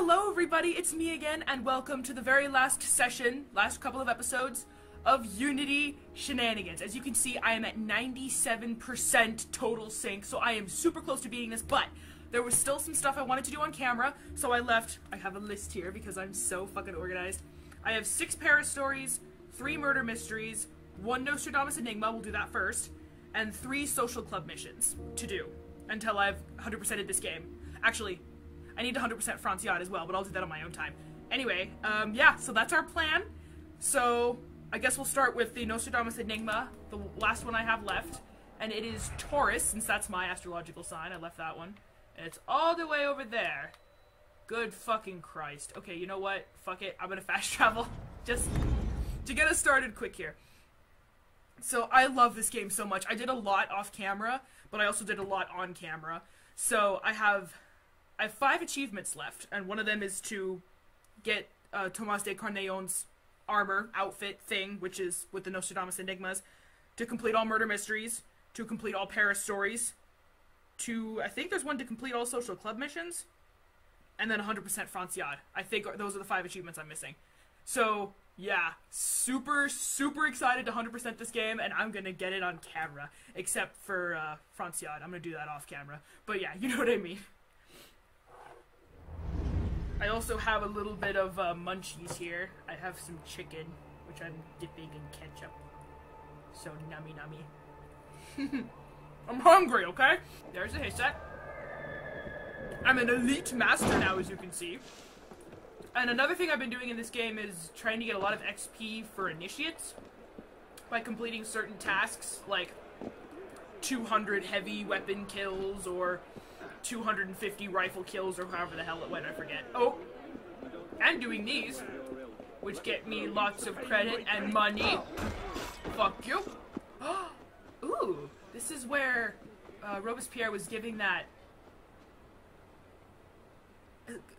Hello everybody, it's me again, and welcome to the very last session, last couple of episodes, of Unity Shenanigans. As you can see, I am at 97% total sync, so I am super close to beating this, but there was still some stuff I wanted to do on camera, so I left. I have a list here because I'm so fucking organized. I have 6 Paris Stories, 3 Murder Mysteries, 1 Nostradamus Enigma, we'll do that first, and 3 Social Club missions to do until I've 100%ed this game. Actually, I need to 100% Franciade as well, but I'll do that on my own time. Anyway, yeah, so that's our plan. So, I guess we'll start with the Nostradamus Enigma, the last one I have left. And it is Taurus, since that's my astrological sign. I left that one. And it's all the way over there. Good fucking Christ. Okay, you know what? Fuck it. I'm gonna fast travel. Just to get us started quick here. So, I love this game so much. I did a lot off camera, but I also did a lot on camera. So, I have 5 achievements left, and one of them is to get Thomas de Carneillon's armor, outfit, thing, which is with the Nostradamus Enigmas, to complete all Murder Mysteries, to complete all Paris Stories, to, I think there's one to complete all Social Club missions, and then 100% Franciade. I think those are the 5 achievements I'm missing. So, yeah, super, super excited to 100% this game, and I'm gonna get it on camera, except for Franciade. I'm gonna do that off camera. But yeah, you know what I mean. I also have a little bit of munchies here. I have some chicken, which I'm dipping in ketchup. So nummy nummy. I'm hungry, okay? There's the haystack. I'm an elite master now, as you can see. And another thing I've been doing in this game is trying to get a lot of XP for initiates by completing certain tasks, like 200 heavy weapon kills, or 250 rifle kills, or however the hell it went, I forget. Oh, and doing these, which get me lots of credit and money. Fuck you. Ooh, this is where Robespierre was giving that...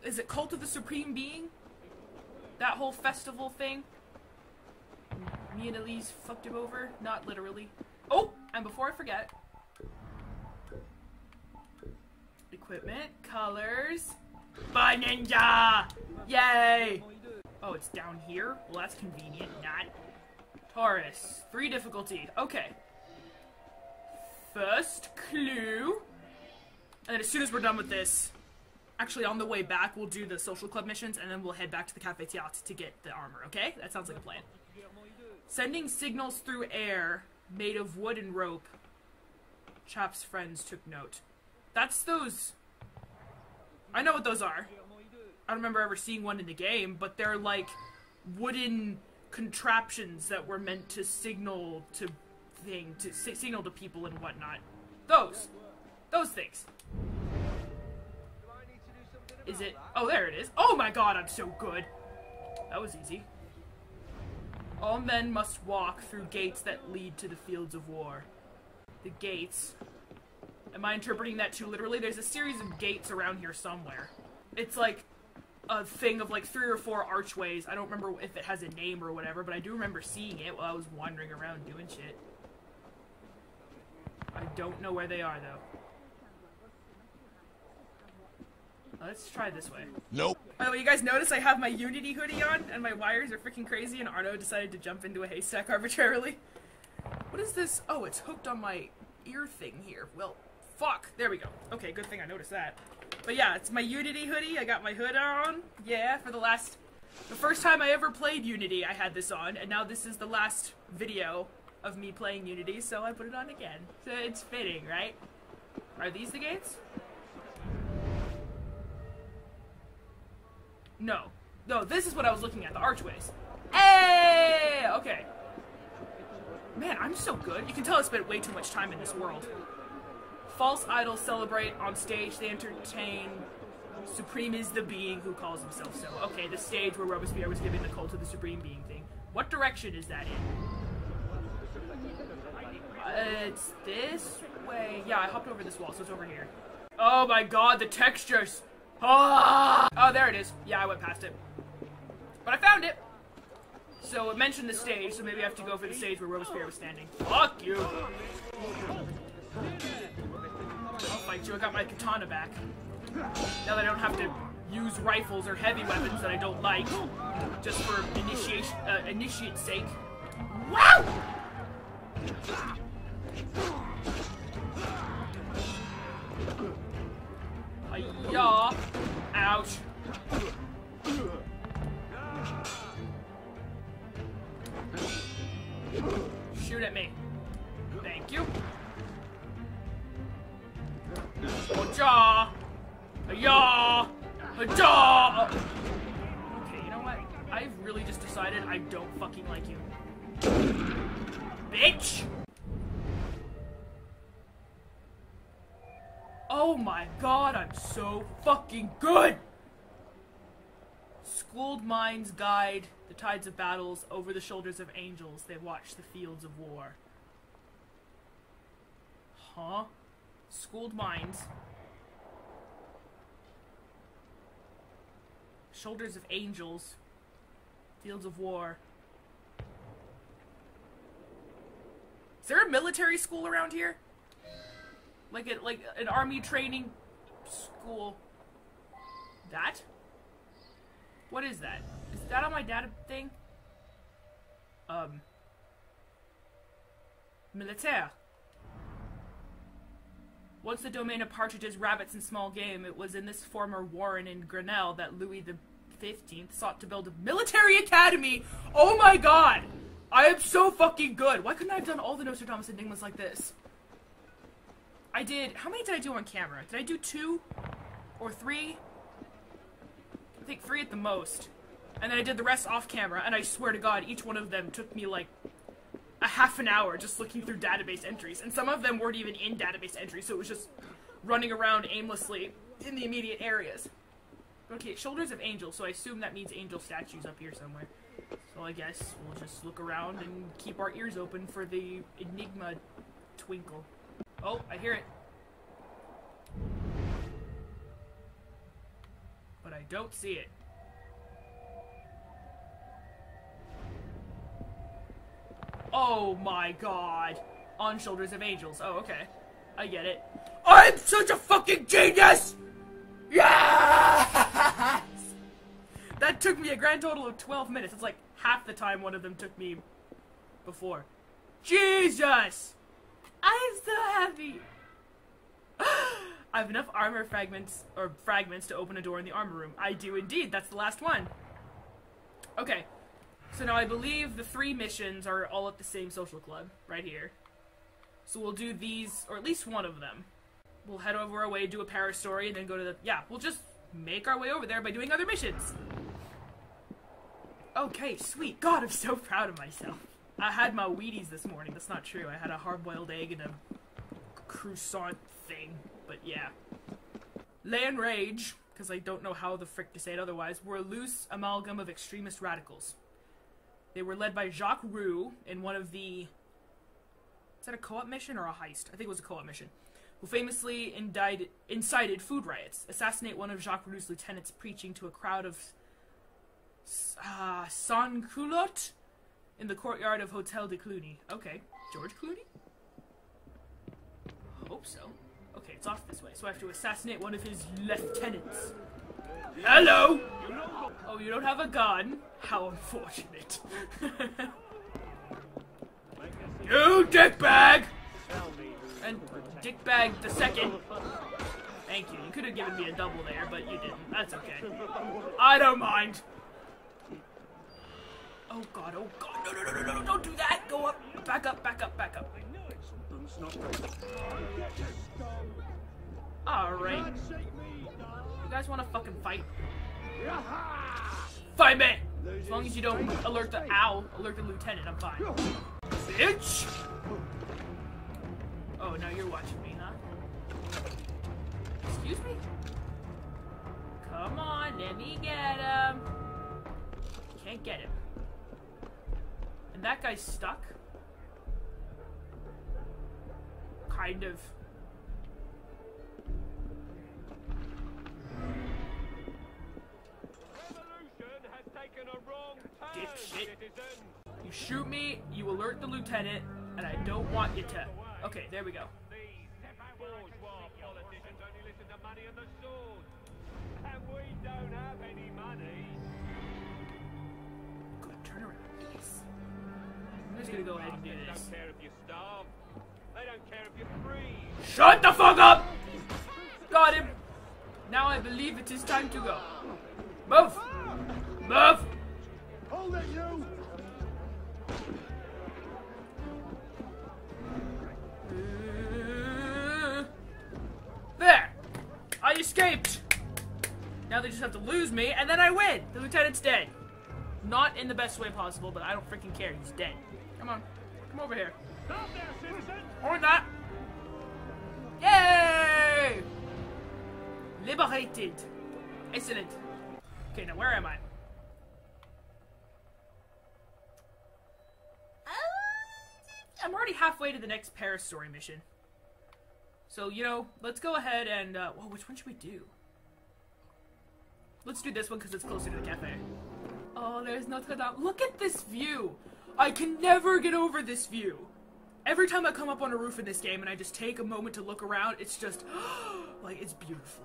Is it Cult of the Supreme Being? That whole festival thing? Me and Elise fucked him over? Not literally. Oh, and before I forget... Equipment, colors, by ninja! Yay! Oh, it's down here? Well, that's convenient, not. Taurus, 3 difficulty, okay. First clue. And then as soon as we're done with this, actually on the way back, we'll do the Social Club missions, and then we'll head back to the Cafe Tiat to get the armor, okay? That sounds like a plan. Sending signals through air, made of wood and rope. Chap's friends took note. That's those... I know what those are. I don't remember ever seeing one in the game, but they're like wooden contraptions that were meant to signal to signal to people and whatnot. Those things. Is it? Oh, there it is. Oh my God, I'm so good. That was easy. All men must walk through gates that lead to the fields of war. The gates. Am I interpreting that too literally? There's a series of gates around here somewhere. It's like a thing of like 3 or 4 archways. I don't remember if it has a name or whatever, but I do remember seeing it while I was wandering around doing shit. I don't know where they are, though. Let's try this way. Nope. By the way, you guys notice I have my Unity hoodie on, and my wires are freaking crazy, and Arno decided to jump into a haystack arbitrarily. What is this? Oh, it's hooked on my ear thing here. Well... Fuck! There we go. Okay, good thing I noticed that. But yeah, it's my Unity hoodie. I got my hood on. Yeah, for the first time I ever played Unity, I had this on, and now this is the last video of me playing Unity, so I put it on again. So it's fitting, right? Are these the gates? No. No, this is what I was looking at, the archways. Hey! Okay. Man, I'm so good. You can tell I spent way too much time in this world. False idols celebrate on stage, they entertain. Supreme is the being who calls himself so. Okay, the stage where Robespierre was giving the cult of the Supreme Being thing. What direction is that in? It's this way. Yeah, I hopped over this wall, so it's over here. Oh my God, the textures! Ah! Oh, there it is. Yeah, I went past it. But I found it! So it mentioned the stage, so maybe I have to go for the stage where Robespierre was standing. Fuck you! I'll fight you, I got my katana back. Now that I don't have to use rifles or heavy weapons that I don't like, just for initiation, initiate's sake. Wow! Hi-yah! Ouch! Shoot at me. Thank you. Ocha! Ayah! Ajah! Okay, you know what? I've really just decided I don't fucking like you. Bitch! Oh my god, I'm so fucking good! Schooled minds guide the tides of battles over the shoulders of angels. They watch the fields of war. Huh? Schooled minds. Shoulders of angels. Fields of war. Is there a military school around here? Like an army training school? That? What is that? Is that on my data thing? Militaire. Once the domain of partridges, rabbits, and small game, it was in this former warren in Grenelle that Louis XV sought to build a military academy! Oh my god! I am so fucking good! Why couldn't I have done all the Nostradamus Enigmas like this? I did... How many did I do on camera? Did I do 2? Or 3? I think 3 at the most. And then I did the rest off camera, and I swear to god, each one of them took me like... a half an hour just looking through database entries, and some of them weren't even in database entries, so it was just running around aimlessly in the immediate areas. Okay, shoulders of angels, so I assume that means angel statues up here somewhere. So I guess we'll just look around and keep our ears open for the Enigma twinkle. Oh, I hear it. But I don't see it. Oh my god. On shoulders of angels. Oh, okay. I get it. I'm such a fucking genius! Yes! That took me a grand total of 12 minutes. It's like half the time one of them took me before. Jesus! I'm so happy! I have enough armor fragments to open a door in the armor room. I do indeed. That's the last one. Okay. So now I believe the 3 missions are all at the same social club, right here. So we'll do these, or at least one of them. We'll head over our way, do a Paris story, and then go to the... Yeah, we'll just make our way over there by doing other missions! Okay, sweet. God, I'm so proud of myself. I had my Wheaties this morning. That's not true. I had a hard-boiled egg and a croissant thing, but yeah. L'Enragés, because I don't know how the frick to say it otherwise, were a loose amalgam of extremist radicals. They were led by Jacques Roux in one of the... Is that a co-op mission or a heist? I think it was a co-op mission. Who famously incited food riots. Assassinate one of Jacques Roux's lieutenants preaching to a crowd of... sans-culottes? In the courtyard of Hotel de Clooney. Okay. George Clooney? Hope so. Okay, it's off this way. So I have to assassinate one of his lieutenants. Hello! Oh, you don't have a gun? How unfortunate. You dickbag! And dickbag the second. Thank you. You could have given me a double there, but you didn't. That's okay. I don't mind. Oh god, oh god. No, no, no, no, no, don't do that! Go up, back up, back up, back up. Alright. You guys want to fucking fight? Fight me! As long as you don't alert the owl, alert the lieutenant, I'm fine. Bitch! Oh, now you're watching me, huh? Excuse me? Come on, let me get him. Can't get him. And that guy's stuck? Kind of. Dipshit. You shoot me, you alert the lieutenant, and I don't want you to... Okay, there we go. just gonna go ahead and do this. They don't care if you starve. They don't care if you freeze. Shut the fuck up! Got him. Now I believe it is time to go. Move! Move! Hold it, you! There! I escaped! Now they just have to lose me, and then I win! The lieutenant's dead. Not in the best way possible, but I don't freaking care. He's dead. Come on. Come over here. Stop there, citizen! Or not! Yay! Liberated. Excellent. Okay, now where am I? I'm already halfway to the next Paris Story mission. So, you know, let's go ahead and... whoa, which one should we do? Let's do this one because it's closer to the cafe. Oh, there's Notre Dame. Look at this view! I can never get over this view! Every time I come up on a roof in this game and I just take a moment to look around, it's just... like, it's beautiful.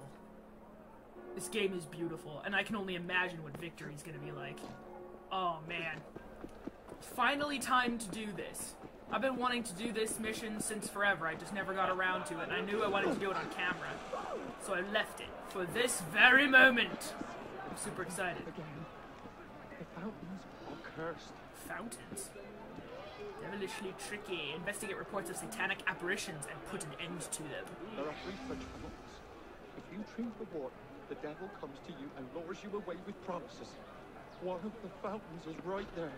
This game is beautiful, and I can only imagine what victory's gonna be like. Oh, man. Finally time to do this. I've been wanting to do this mission since forever, I just never got around to it, and I knew I wanted to do it on camera. So I left it for this very moment! I'm super excited. Again, the fountains are cursed. Fountains? Devilishly tricky. Investigate reports of satanic apparitions and put an end to them. There are three such points. If you drink the water, the devil comes to you and lures you away with promises. One of the fountains is right there.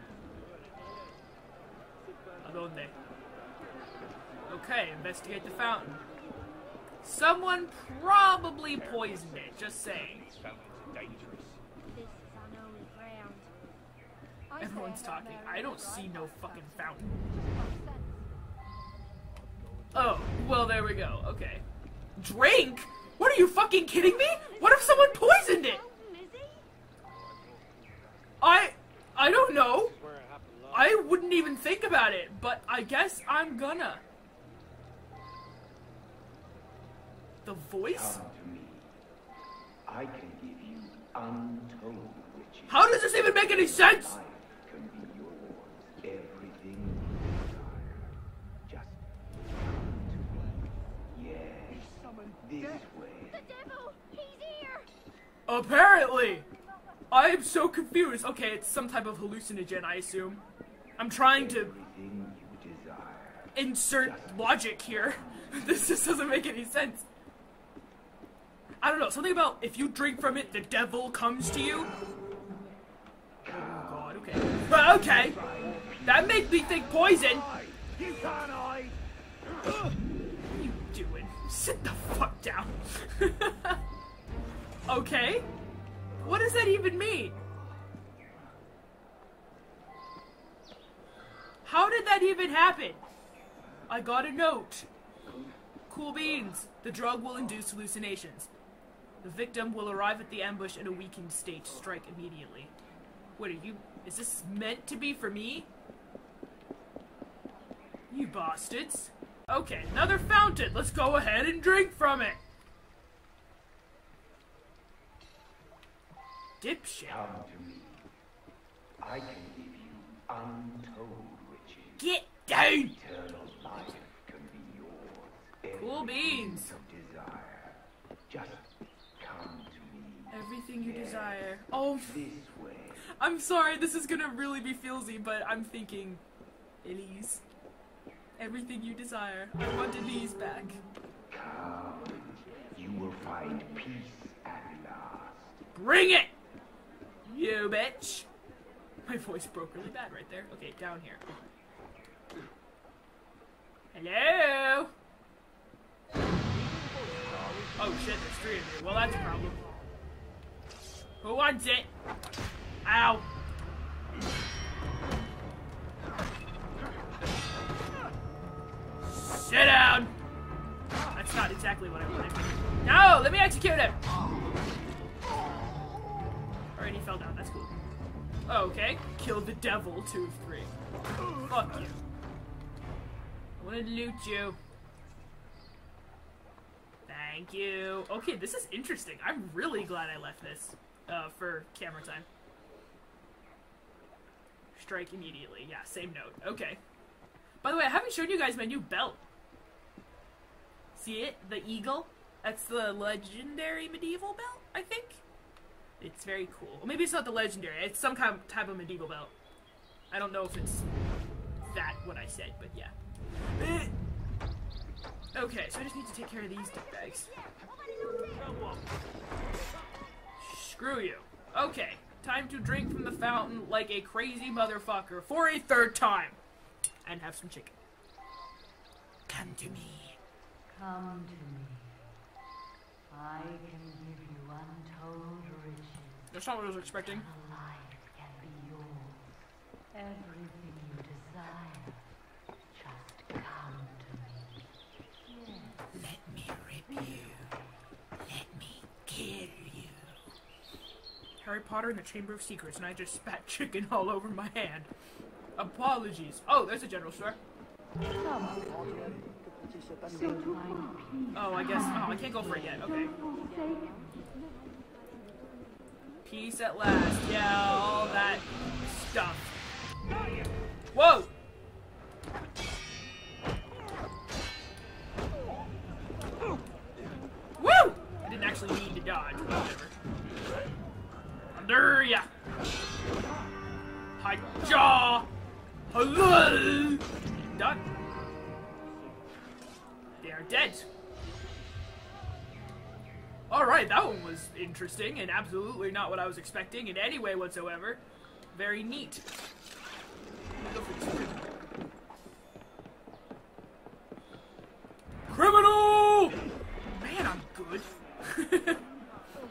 Adonde. Okay, investigate the fountain. Someone probably poisoned it, just saying. This fountain's dangerous. This is our only ground. Everyone's talking. I don't see no fucking fountain. Oh, well there we go, okay. Drink? What, are you fucking kidding me? What if someone poisoned it? I don't know. I wouldn't even think about it, but I guess I'm gonna. The voice? Come to me. I can give you untold riches. How does this even make any sense? Life can be yours. Everything you desire. Just come to me. Yes. This way. The devil! He's here! Apparently! I'm so confused. Okay, it's some type of hallucinogen, I assume. I'm trying to insert logic here. This just doesn't make any sense. I don't know, something about if you drink from it, the devil comes to you. Oh god, okay. But okay! That made me think poison! You can't hide! What are you doing? Sit the fuck down. Okay? What does that even mean? How did that even happen? I got a note. Cool beans. The drug will induce hallucinations. The victim will arrive at the ambush in a weakened state. Strike immediately. What are you... Is this meant to be for me? You bastards. Okay, another fountain. Let's go ahead and drink from it. Dipshit. Come to me. I can give you untold riches. Get down! Eternal life can be yours. Cool beans. Desire. Just come to me. Everything you desire. Oh, this way. I'm sorry, this is gonna really be feelsy, but I'm thinking Elise. Everything you desire. I want Elise back. Come. You will find peace at last. Bring it! You bitch! My voice broke really bad right there. Okay, down here. Hello? Oh shit, there's three of you. Well, that's a problem. Who wants it? Ow! Sit down! That's not exactly what I wanted. No! Let me execute him! And he fell down, that's cool. Oh, okay. Kill the devil, 2 of 3. Fuck you. I wanna loot you. Thank you. Okay, this is interesting. I'm really glad I left this for camera time. Strike immediately. Yeah, same note. Okay. By the way, I haven't shown you guys my new belt. See it? The eagle? That's the legendary medieval belt, I think? It's very cool. Well, maybe it's not the legendary. It's some kind of type of medieval belt. I don't know if it's that, what I said, but yeah. Okay, so I just need to take care of these dickbags. Screw you. Okay, time to drink from the fountain like a crazy motherfucker for a third time. And have some chicken. Come to me. Come to me. I can give you untold riches. That's not what I was expecting. Life can be yours. Everything you desire. Just come to me. Yes. Let me rip you. Let me kill you. Harry Potter and the Chamber of Secrets, and I just spat chicken all over my hand. Apologies. Oh, there's a general store. Oh, I guess. Oh, I can't go for it yet. Okay. Peace at last. Yeah, all that stuff. Whoa! Woo! I didn't actually need to dodge, but whatever. Under ya! Hi jaw! Hello! Done. They are dead. Alright, that one was interesting and absolutely not what I was expecting in any way whatsoever. Very neat. Criminal! Man, I'm good.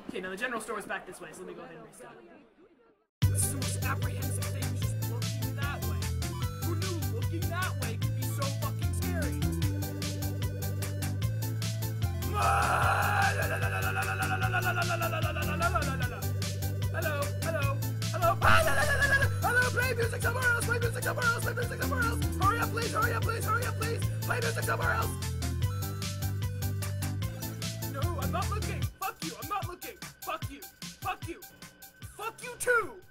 Okay, now the general store is back this way, so let me go ahead and restart. That way could be so fucking scary. Hello, hello, hello. Hello, play music somewhere else, play music somewhere else, play music somewhere else. Hurry up, please, hurry up, please, hurry up, please. Play music somewhere else. No, I'm not looking. Fuck you, I'm not looking. Fuck you, fuck you. Fuck you too.